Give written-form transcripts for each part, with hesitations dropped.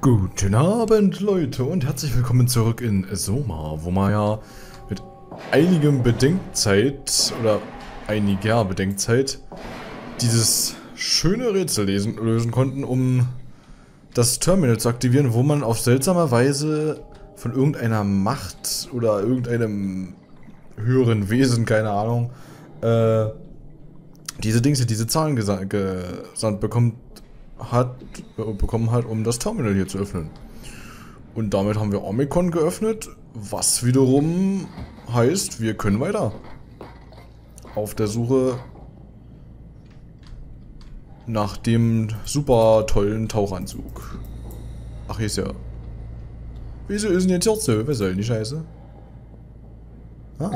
Guten Abend, Leute, und herzlich willkommen zurück in SOMA, wo man ja mit einigem Bedenkzeit oder einiger Bedenkzeit dieses schöne Rätsel lösen konnten, um das Terminal zu aktivieren, wo man auf seltsame Weise von irgendeiner Macht oder irgendeinem höheren Wesen, keine Ahnung, diese Zahlen gesandt bekommen hat, um das Terminal hier zu öffnen. Und damit haben wir Omikron geöffnet, was wiederum heißt, wir können weiter. Auf der Suche nach dem super tollen Tauchanzug. Ach, hier ist ja... Wieso ist denn jetzt hier so? Was soll denn die Scheiße? Ah.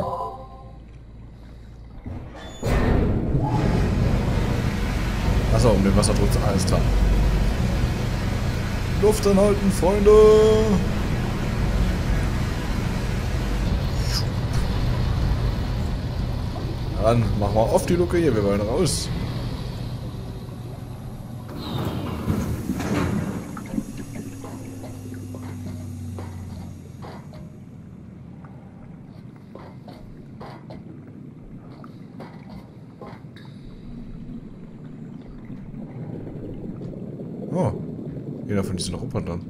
Achso, um den Wasserdruck zu... Alles klar. Luft anhalten, Freunde! Dann machen wir auf die Luke hier, wir wollen raus. Von diesen Opern dann.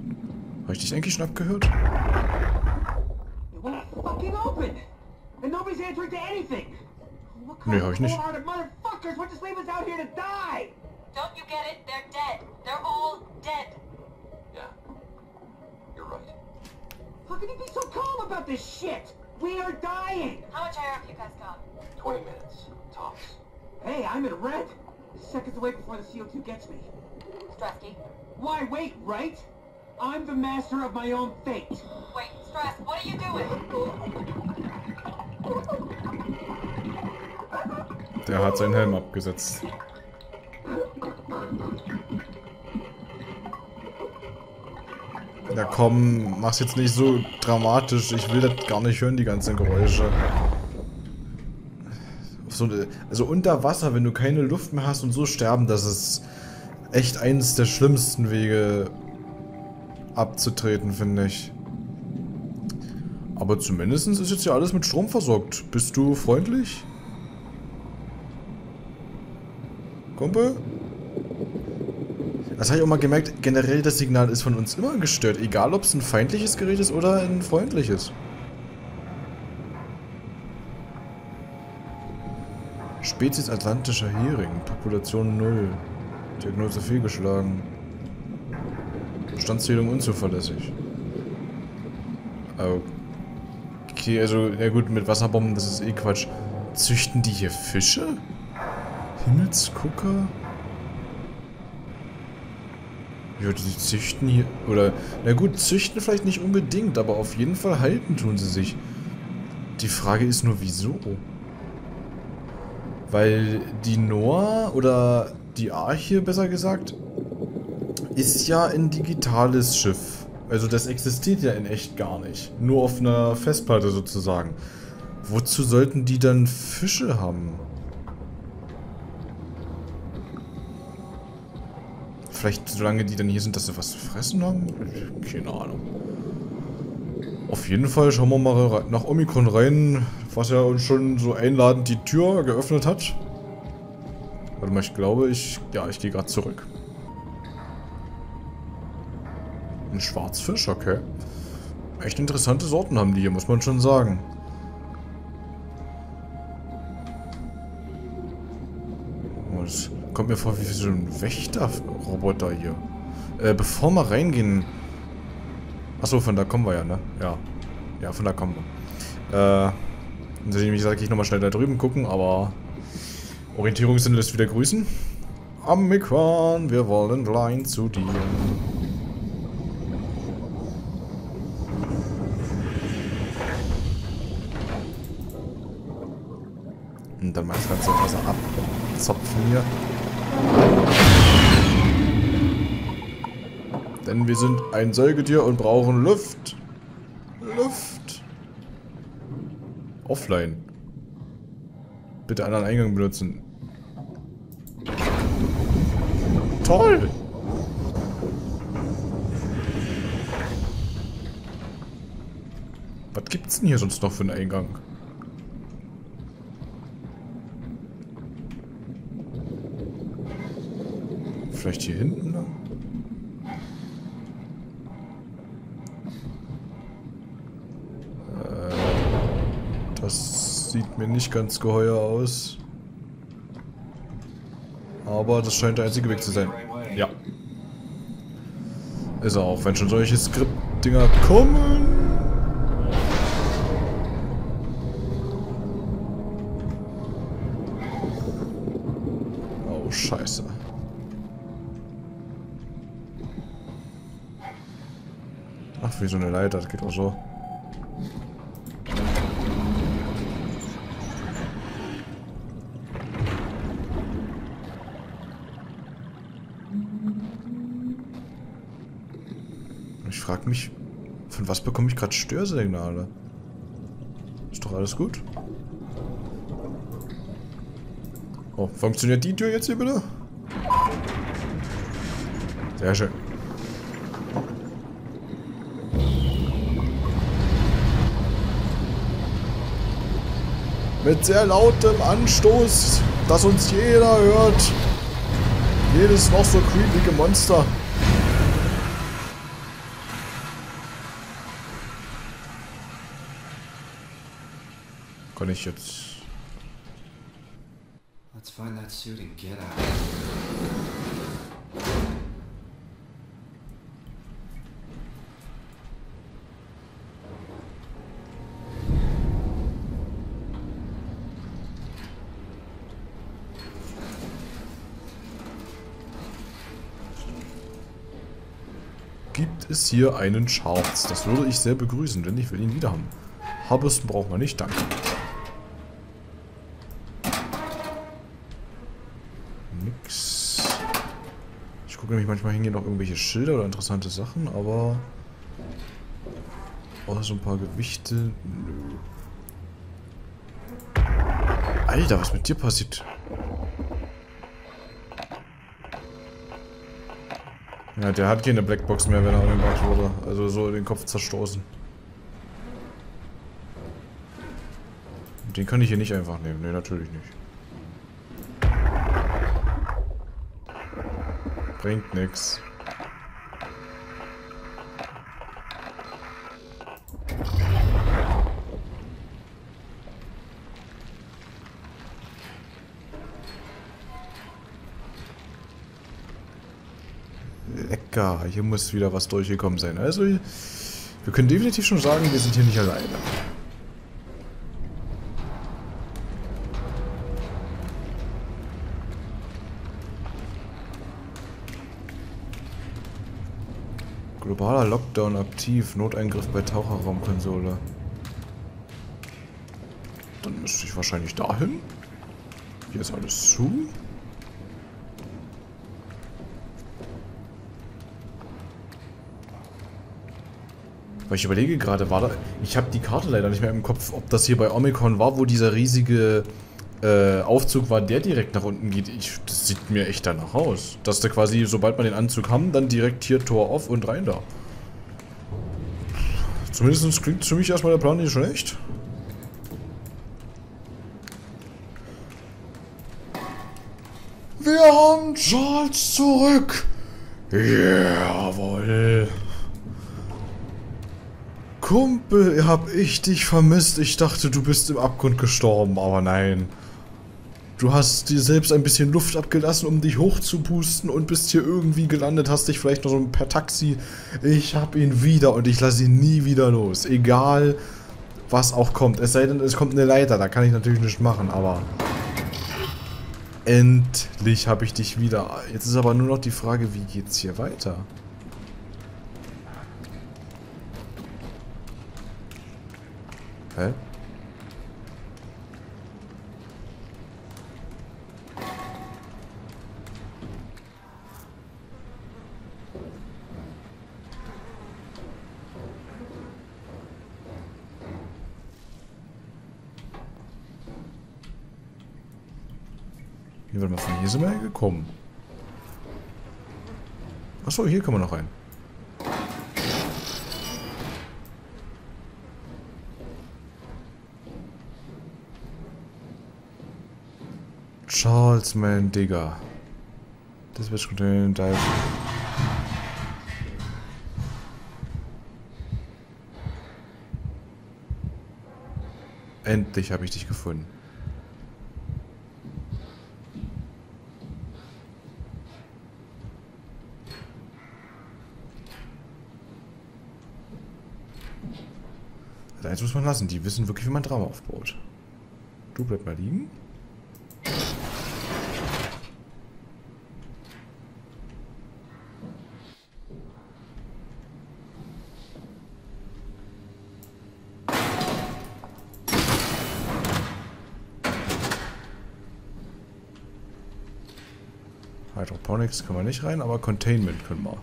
Habe ich dich eigentlich schon abgehört? Nee, habe ich nicht. Hey, I'm in red. Seconds away before the CO2 gets me. Stratski. Why wait, right? I'm the master of my own fate. Wait, Stress, what are you doing? Der hat seinen Helm abgesetzt. Na komm, mach's jetzt nicht so dramatisch. Ich will das gar nicht hören, die ganzen Geräusche. So, also unter Wasser, wenn du keine Luft mehr hast und so sterben, dass es... echt eines der schlimmsten Wege abzutreten, finde ich. Aber zumindest ist jetzt ja alles mit Strom versorgt. Bist du freundlich? Kumpel? Das habe ich auch mal gemerkt, generell das Signal ist von uns immer gestört. Egal, ob es ein feindliches Gerät ist oder ein freundliches. Spezies Atlantischer Hering, Population 0. Diagnose fehlgeschlagen. Bestandszählung unzuverlässig. Okay, also, ja gut, mit Wasserbomben, das ist eh Quatsch. Züchten die hier Fische? Himmelsgucker? Ja, die züchten hier, oder, na gut, züchten vielleicht nicht unbedingt, aber auf jeden Fall halten tun sie sich. Die Frage ist nur, wieso? Weil die Noah, oder... die Arche, besser gesagt, ist ja ein digitales Schiff. Also das existiert ja in echt gar nicht. Nur auf einer Festplatte sozusagen. Wozu sollten die dann Fische haben? Vielleicht solange die dann hier sind, dass sie was zu fressen haben? Keine Ahnung. Auf jeden Fall schauen wir mal nach Omikron rein, was ja uns schon so einladend die Tür geöffnet hat. Warte mal, ich glaube, ich gehe gerade zurück. Ein Schwarzfisch, okay. Echt interessante Sorten haben die hier, muss man schon sagen. Oh, das kommt mir vor wie so ein Wächterroboter hier. Bevor wir reingehen... Achso, von da kommen wir ja, ne? Ja. Ja, von da kommen wir. Dann hätte ich nämlich gesagt, gehe ich nochmal schnell da drüben gucken, aber... Orientierungssinn lässt wieder grüßen. Omikron, wir wollen rein zu dir. Und dann mal das ganze Wasser abzapfen hier. Denn wir sind ein Säugetier und brauchen Luft. Luft. Offline. Bitte anderen Eingang benutzen. Toll! Was gibt's denn hier sonst noch für einen Eingang? Vielleicht hier hinten lang? Das sieht mir nicht ganz geheuer aus. Aber das scheint der einzige Weg zu sein. Ja. Ist er auch, wenn schon solche Skript-Dinger kommen. Oh, scheiße. Ach, wie so eine Leiter, das geht auch so. Ich frage mich, von was bekomme ich gerade Störsignale? Ist doch alles gut? Oh, funktioniert die Tür jetzt hier bitte? Sehr schön. Mit sehr lautem Anstoß, dass uns jeder hört. Jedes noch so creepige Monster. Kann ich jetzt... Let's find that suit and get out. Gibt es hier einen Schatz? Das würde ich sehr begrüßen, denn ich will ihn wieder haben. Habesten brauchen wir nicht, danke. Nämlich manchmal hängen hier noch irgendwelche Schilder oder interessante Sachen, aber oh, so ein paar Gewichte. Nö. Alter, was mit dir passiert? Ja, der hat keine Blackbox mehr, wenn er angemacht wurde. Also so den Kopf zerstoßen. Den kann ich hier nicht einfach nehmen. Ne, natürlich nicht. Bringt nix. Lecker, hier muss wieder was durchgekommen sein. Also, wir können definitiv schon sagen, wir sind hier nicht alleine. Globaler Lockdown aktiv, Noteingriff bei Taucherraumkonsole. Dann müsste ich wahrscheinlich dahin. Hier ist alles zu. Weil ich überlege gerade, war da... Ich habe die Karte leider nicht mehr im Kopf, ob das hier bei Omikron war, wo dieser riesige Aufzug war, der direkt nach unten geht. Das sieht mir echt danach aus. Dass da quasi, sobald man den Anzug haben, dann direkt hier Tor auf und rein da. Zumindest klingt für mich erstmal der Plan nicht schlecht. Wir haben Charles zurück. Jawohl. Kumpel, hab ich dich vermisst. Ich dachte, du bist im Abgrund gestorben, aber nein. Du hast dir selbst ein bisschen Luft abgelassen, um dich hochzupusten und bist hier irgendwie gelandet, hast dich vielleicht noch so per Taxi. Ich hab ihn wieder und ich lasse ihn nie wieder los. Egal, was auch kommt. Es sei denn, es kommt eine Leiter, da kann ich natürlich nichts machen, aber... Endlich hab ich dich wieder. Jetzt ist aber nur noch die Frage, wie geht's hier weiter? Hä? Hier werden wir von hier sind wir gekommen. Achso, hier kann man noch rein. Charles, mein Digga. Das wird gut in den Endlich habe ich dich gefunden. Also eins muss man lassen, die wissen wirklich, wie man Drama aufbaut. Du bleib mal liegen. Hydroponics können wir nicht rein, aber Containment können wir.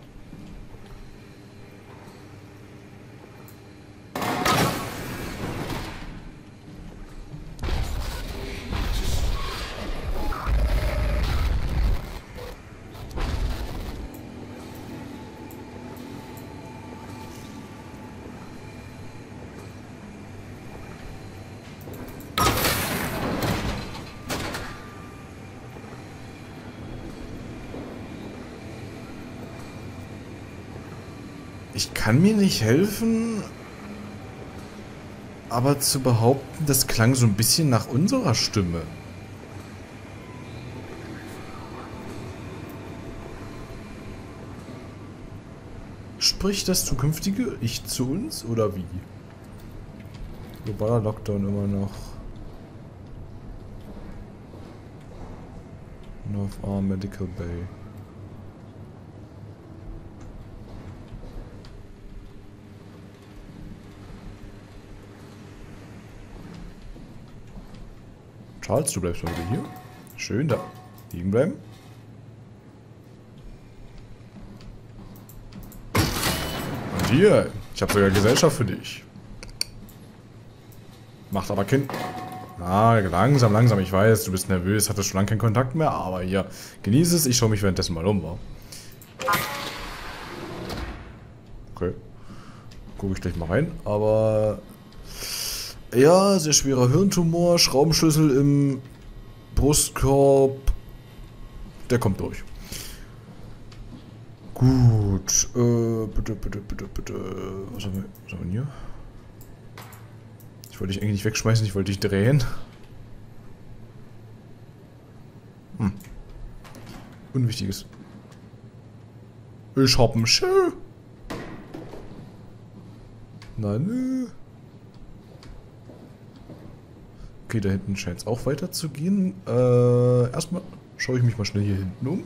Ich kann mir nicht helfen, aber zu behaupten, das klang so ein bisschen nach unserer Stimme. Spricht das zukünftige Ich zu uns oder wie? Globaler Lockdown immer noch. North Arm Medical Bay. Charles, du bleibst heute hier. Schön da. Liegen bleiben. Und hier. Ich habe sogar Gesellschaft für dich. Macht aber Kind. Na, langsam, langsam. Ich weiß, du bist nervös. Hattest schon lange keinen Kontakt mehr. Aber hier. Genieße es. Ich schaue mich währenddessen mal um. Okay. Gucke ich gleich mal rein. Aber... Ja, sehr schwerer Hirntumor, Schraubenschlüssel im Brustkorb. Der kommt durch. Gut, bitte. Was haben wir hier? Ich wollte dich eigentlich nicht wegschmeißen, ich wollte dich drehen. Unwichtiges. Ich hab 'n Schild. Na nö. Okay, da hinten scheint es auch weiter zu gehen. Erstmal schaue ich mich mal schnell hier hinten um. Hier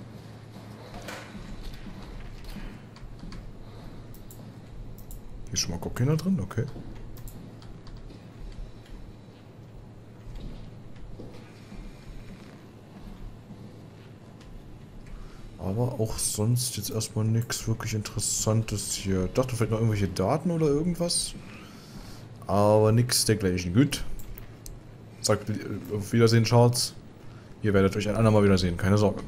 ist schon mal gar keiner drin, okay. Aber auch sonst jetzt erstmal nichts wirklich Interessantes hier. Ich dachte vielleicht noch irgendwelche Daten oder irgendwas. Aber nichts dergleichen. Gut. Sagt, auf Wiedersehen, Charles. Ihr werdet euch ein andermal wiedersehen, keine Sorge.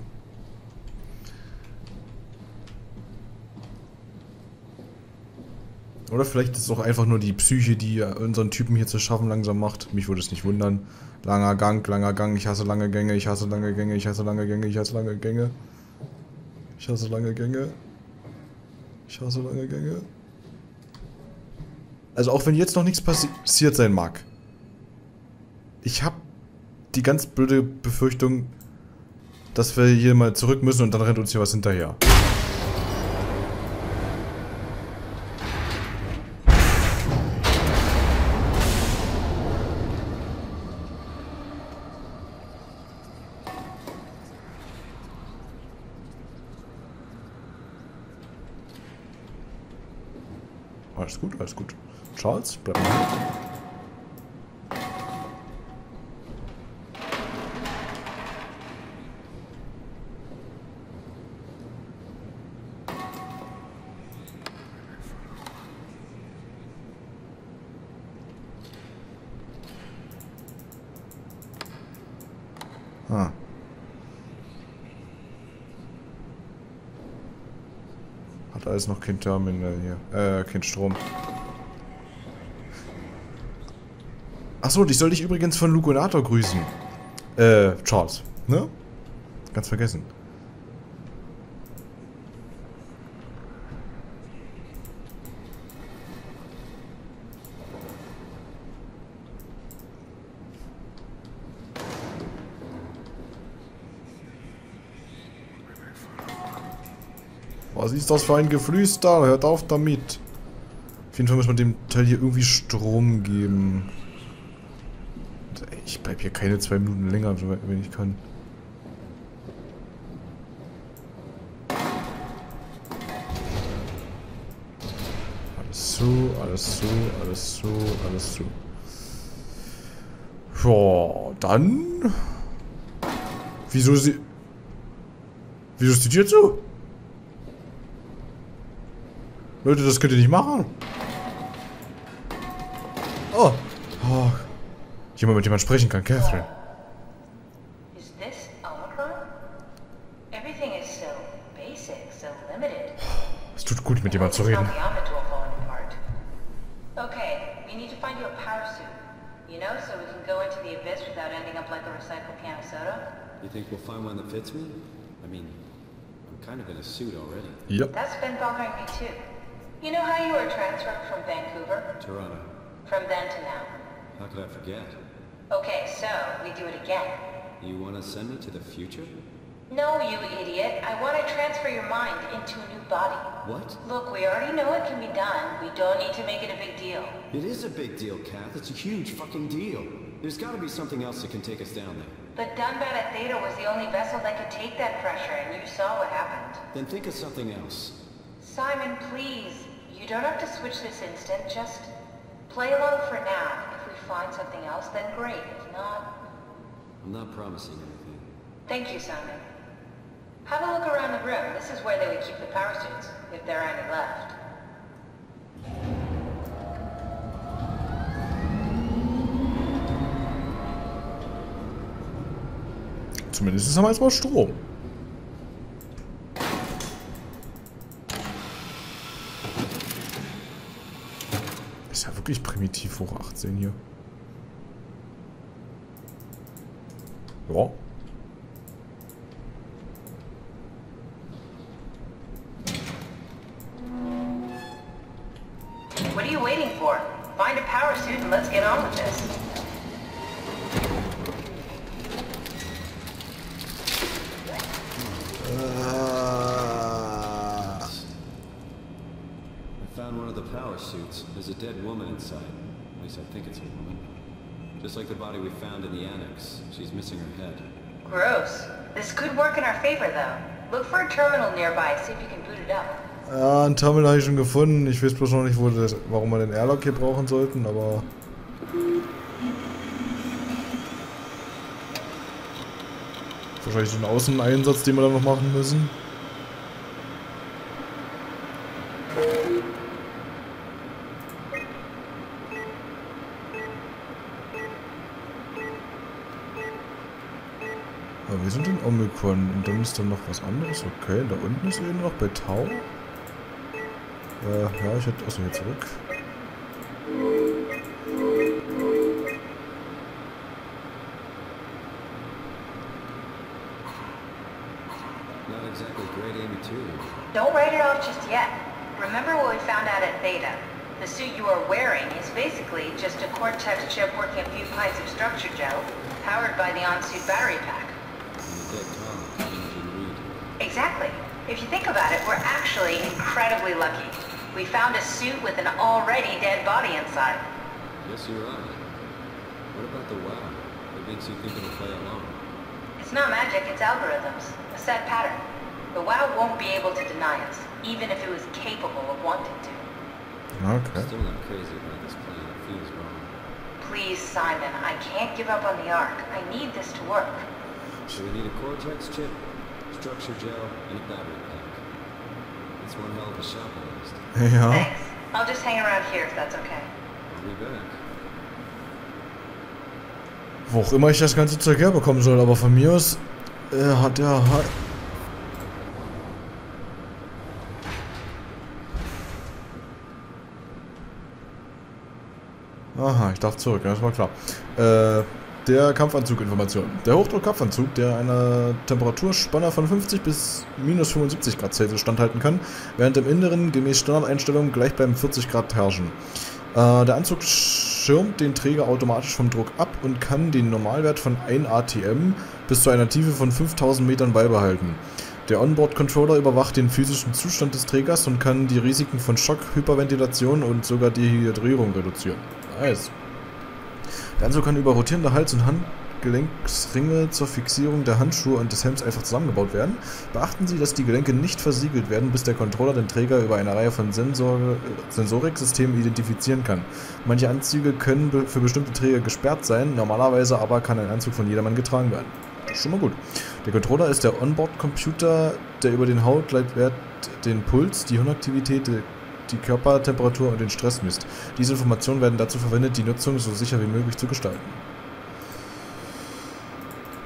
Oder vielleicht ist es auch einfach nur die Psyche, die unseren Typen hier zu schaffen langsam macht. Mich würde es nicht wundern. Langer Gang, ich hasse lange Gänge, ich hasse lange Gänge, ich hasse lange Gänge, ich hasse lange Gänge. Ich hasse lange Gänge. Ich hasse lange Gänge. Also auch wenn jetzt noch nichts passiert sein mag. Ich habe die ganz blöde Befürchtung, dass wir hier mal zurück müssen und dann rennt uns hier was hinterher. Alles gut, alles gut. Charles, bleib mal hier. Da ist noch kein Terminal hier. Kein Strom. Achso, ich soll dich übrigens von Lugonator grüßen. Charles. Ne? Ganz vergessen. Was ist das für ein Geflüster? Hört auf damit. Auf jeden Fall muss man dem Teil hier irgendwie Strom geben. Ich bleib hier keine 2 Minuten länger, wenn ich kann. Alles zu, alles zu, alles zu, alles zu. Boah, dann... Wieso ist die Tür zu? Leute, das könnt ihr nicht machen. Oh. Oh. Jemand, mit dem man sprechen kann. Catherine. Is this Omikron? Everything is so basic, so limited. Es tut gut, mit jemandem zu reden. Okay, we need to find you a power suit. You know, so we can go into the abyss without ending up like a recycled can of soda. You think we'll find one that fits me? I mean, I'm kind of in a suit already. Yep. That's been bothering me too. You know how you were transferred from Vancouver? Toronto. From then to now. How could I forget? Okay, so we do it again. You want to send me to the future? No, you idiot. I want to transfer your mind into a new body. What? Look, we already know it can be done. We don't need to make it a big deal. It is a big deal, Kath. It's a huge fucking deal. There's got to be something else that can take us down there. But Dunbar at Theta was the only vessel that could take that pressure, and you saw what happened. Then think of something else. Simon, please. You don't have to switch this instant, just play along for now. If we find something else, then great. If not... I'm not promising anything. Thank you, Simon. Have a look around the room. This is where they would keep the power suits, if there are any left. Zumindest haben wir jetzt mal Strom. Ist ja wirklich primitiv hoch 18 hier. Ja. What are you waiting for? Find a power suit and let's get on with this. Suits. There's a dead woman inside. At least I think it's a woman. Just like the body we found in the annex. She's missing her head. Gross. This could work in our favor, though. Look for a terminal nearby. See if you can boot it up. Ja, ein Terminal habe ich schon gefunden. Ich weiß bloß noch nicht, warum wir den Airlock hier brauchen sollten, aber... Wahrscheinlich so einen Außeneinsatz, den wir dann noch machen müssen. Wir sind in Omikron und dann ist dann noch was anderes. Okay, da unten ist eben noch bei Tau. Ja, ich hätte... Achso, hier zurück. Not exactly grade A material. Don't write it off just yet. Remember what we found out at Beta. The suit you are wearing is basically just a Cortex-Chip working a few pints of Structure-Gel, powered by the on-suit battery pack. Exactly. If you think about it, we're actually incredibly lucky. We found a suit with an already dead body inside. Yes, you're right. What about the WoW? What makes you think it'll play along? It's not magic, it's algorithms. A set pattern. The WoW won't be able to deny us, even if it was capable of wanting to. Okay. I'm still not crazy about this plan. It feels wrong. Please, Simon, I can't give up on the Arc. I need this to work. So we need a Cortex-Chip, Structure-Gel, and a battery pack. It's one hell of a shopping list. Yeah. Thanks. I'll just hang around here if that's okay. I'll be back. Wo auch immer ich das ganze Zeug herbekommen soll, aber von mir aus hat er... Aha, ich darf zurück, ja, das war klar. der Kampfanzug-Information. Der Hochdruckkampfanzug, der eine Temperaturspanne von 50 bis minus 75 Grad Celsius standhalten kann, während im Inneren gemäß Standardeinstellung gleich beim 40 Grad herrschen. Der Anzug schirmt den Träger automatisch vom Druck ab und kann den Normalwert von 1 ATM bis zu einer Tiefe von 5000 Metern beibehalten. Der Onboard-Controller überwacht den physischen Zustand des Trägers und kann die Risiken von Schock, Hyperventilation und sogar Dehydrierung reduzieren. Nice. Der Anzug kann über rotierende Hals- und Handgelenksringe zur Fixierung der Handschuhe und des Helms einfach zusammengebaut werden. Beachten Sie, dass die Gelenke nicht versiegelt werden, bis der Controller den Träger über eine Reihe von Sensoriksystemen identifizieren kann. Manche Anzüge können für bestimmte Träger gesperrt sein, normalerweise aber kann ein Anzug von jedermann getragen werden. Das ist schon mal gut. Der Controller ist der Onboard-Computer, der über den Hautleitwert, den Puls, die Hirnaktivität, die Körpertemperatur und den Stress misst. Diese Informationen werden dazu verwendet, die Nutzung so sicher wie möglich zu gestalten.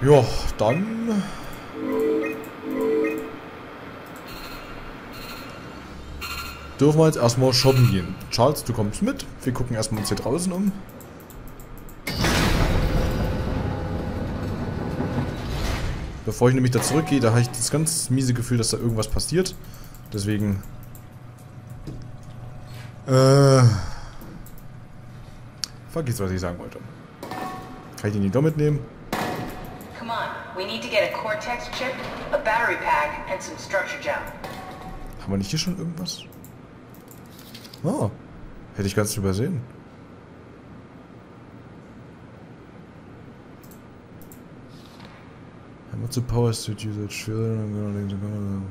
Ja, dann... dürfen wir jetzt erstmal shoppen gehen. Charles, du kommst mit. Wir gucken erstmal uns hier draußen um. Bevor ich nämlich da zurückgehe, da habe ich das ganz miese Gefühl, dass da irgendwas passiert. Deswegen... Vergiss, was ich sagen wollte. Kann ich den nicht doch mitnehmen? Come on, we need to get a Cortex-Chip, a battery pack and some Structure-Gel. Haben wir nicht hier schon irgendwas? Oh, hätte ich ganz übersehen. Haben wir zu Power Suit Usage für...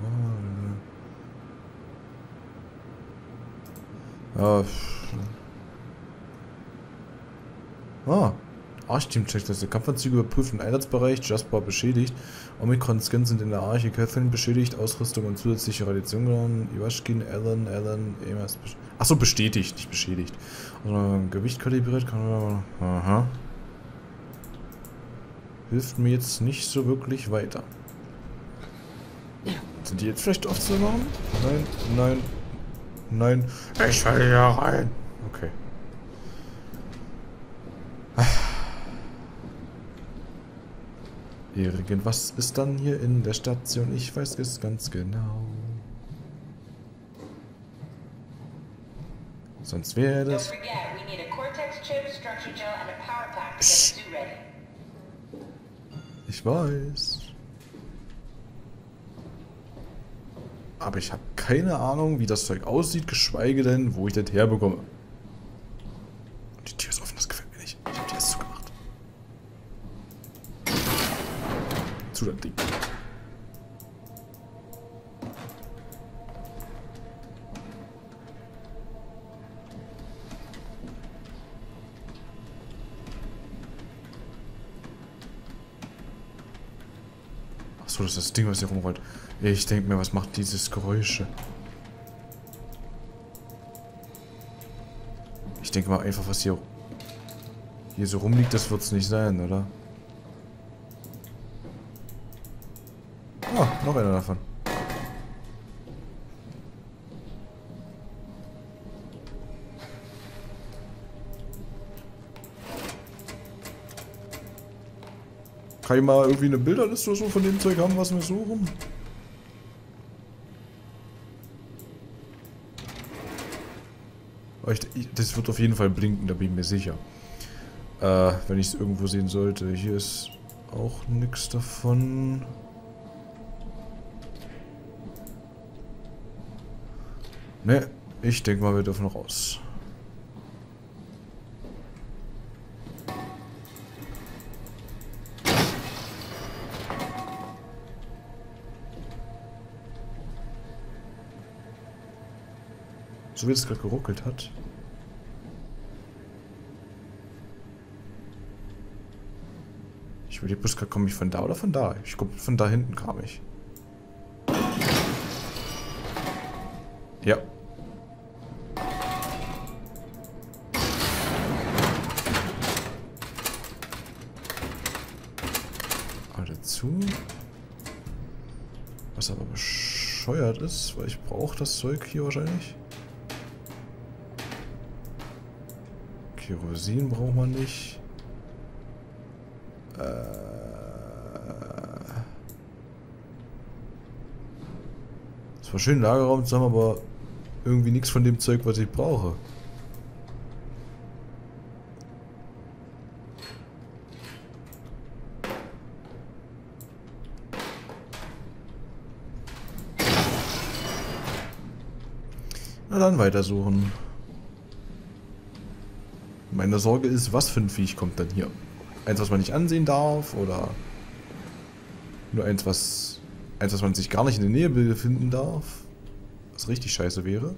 Arche-Team-Check, das ist der Kampfanzüge überprüft im Einsatzbereich, Jasper beschädigt, Omikron-Scans sind in der Arche, Catherine beschädigt, Ausrüstung und zusätzliche Radiation genommen, Iwaschkin, Alan, Emers beschädigt. Achso, bestätigt, nicht beschädigt. Also, Gewicht kalibriert, kann man... Aha. Hilft mir jetzt nicht so wirklich weiter. Sind die jetzt vielleicht aufzumachen? Nein, nein. Nein. Ich falle hier rein. Okay. Irgendwas ist dann hier in der Station. Ich weiß es ganz genau. Sonst wäre das... Psst. Ich weiß. Aber ich habe keine Ahnung, wie das Zeug aussieht, geschweige denn, wo ich das herbekomme. Und die Tür ist offen, das gefällt mir nicht. Ich habe die erst zugemacht. Zu dem Ding. Achso, das ist das Ding, was hier rumrollt. Ich denke mir, was macht dieses Geräusche? Ich denke mal einfach, was hier so rumliegt, das wird es nicht sein, oder? Ah, noch einer davon. Kann ich mal irgendwie eine Bilderliste oder so von dem Zeug haben, was wir so rum? Das wird auf jeden Fall blinken, da bin ich mir sicher. Wenn ich es irgendwo sehen sollte. Hier ist auch nichts davon. Ne, ich denke mal, wir dürfen raus. So wie es gerade geruckelt hat. Ich überlege bloß gerade, komme ich von da oder von da? Ich gucke, von da hinten kam ich. Ja. Alle zu. Was aber bescheuert ist, weil ich brauche das Zeug hier wahrscheinlich. Kerosin braucht man nicht. Es war schön, einen Lagerraum zu haben, aber irgendwie nichts von dem Zeug, was ich brauche. Na dann weitersuchen. Meine Sorge ist, was für ein Viech kommt denn hier? Eins, was man nicht ansehen darf, oder nur eins, was man sich gar nicht in der Nähe befinden darf? Was richtig scheiße wäre.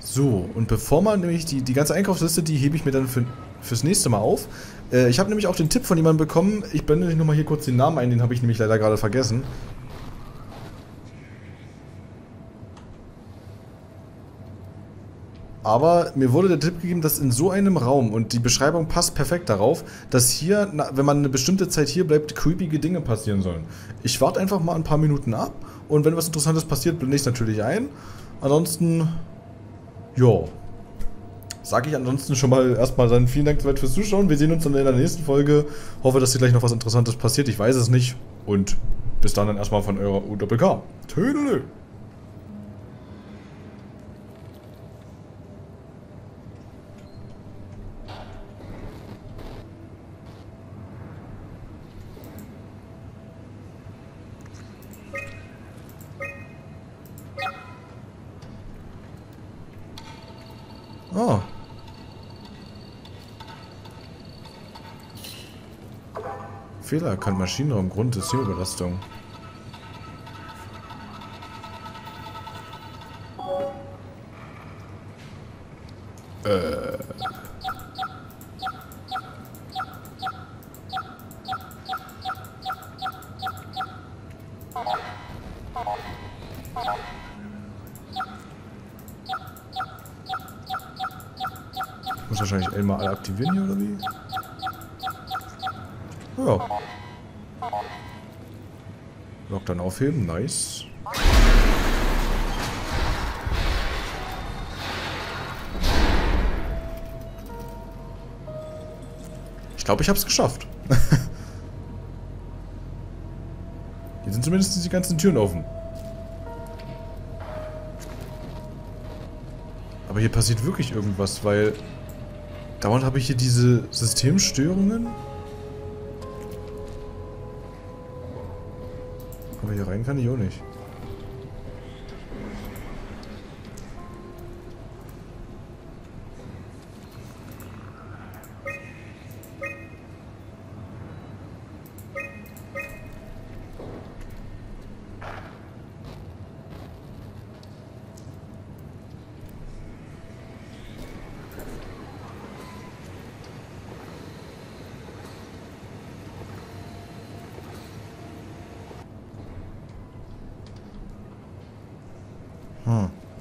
So, und bevor man nämlich die ganze Einkaufsliste, die hebe ich mir dann fürs nächste Mal auf. Ich habe nämlich auch den Tipp von jemandem bekommen. Ich blende euch nochmal hier kurz den Namen ein, den habe ich nämlich leider gerade vergessen. Aber mir wurde der Tipp gegeben, dass in so einem Raum, und die Beschreibung passt perfekt darauf, dass hier, wenn man eine bestimmte Zeit hier bleibt, creepige Dinge passieren sollen. Ich warte einfach mal ein paar Minuten ab und wenn was Interessantes passiert, blende ich es natürlich ein. Ansonsten, ja, sage ich ansonsten schon mal erstmal dann vielen Dank fürs Zuschauen. Wir sehen uns dann in der nächsten Folge. Hoffe, dass hier gleich noch was Interessantes passiert. Ich weiß es nicht. Und bis dann erstmal von eurer UWK. Tüdelü. Fehler erkannt, Maschinenraum, Grund Systemüberlastung. Muss wahrscheinlich einmal alle aktivieren hier, oder wie? Ja. Lock dann aufheben, nice. Ich glaube, ich habe es geschafft. Hier sind zumindest die ganzen Türen offen. Aber hier passiert wirklich irgendwas, weil dauernd habe ich hier diese Systemstörungen. Aber hier rein kann ich auch nicht.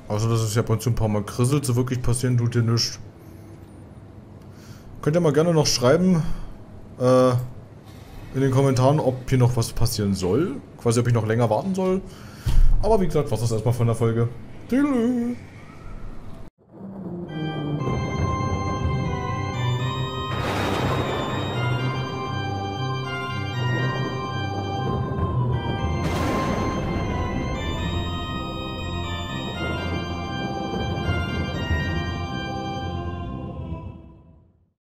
Außer, dass es ja ab und zu ein paar Mal krisselt, so wirklich passieren tut hier nichts. Könnt ihr mal gerne noch schreiben, in den Kommentaren, ob hier noch was passieren soll. Quasi, ob ich noch länger warten soll. Aber wie gesagt, war's das erstmal von der Folge. Tüdelü.